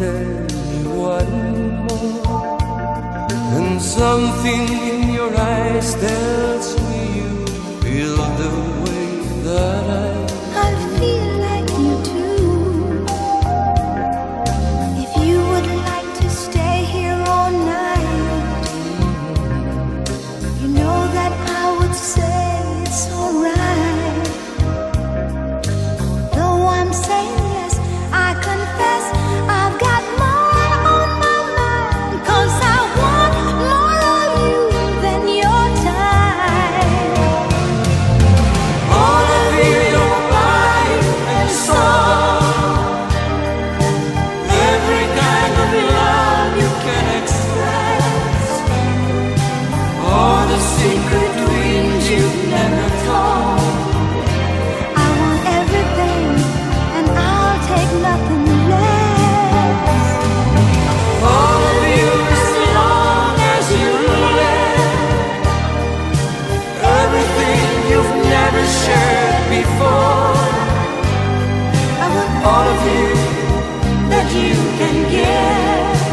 day one more, and something in your eyes tells me you feel the way that I feel like you do. If you would like to stay here all night, you know that I would say it's alright. Though I'm saying yes, I confess I've got more on my mind, 'cause I want more of you than your time. All of your body and soul, every kind of love you can express, all the secret dreams you've never told. All of you that you can give,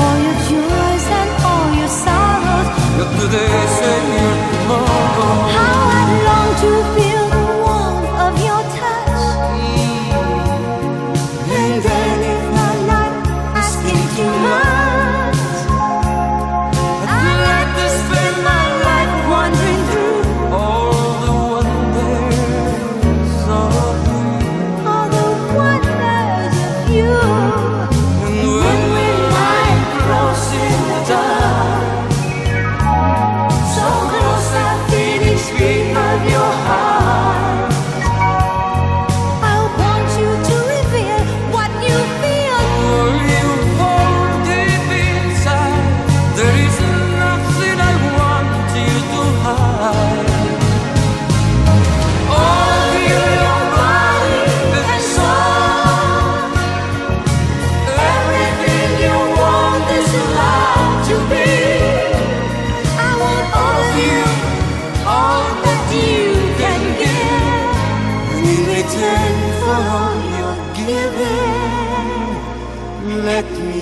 all your joys and all your sorrows, your today's and your tomorrow. How I'd long to feel the warmth of your touch, and then if I'm not asking too much, I'd like to spend my life wandering through all the wonders of for all you're giving. Let me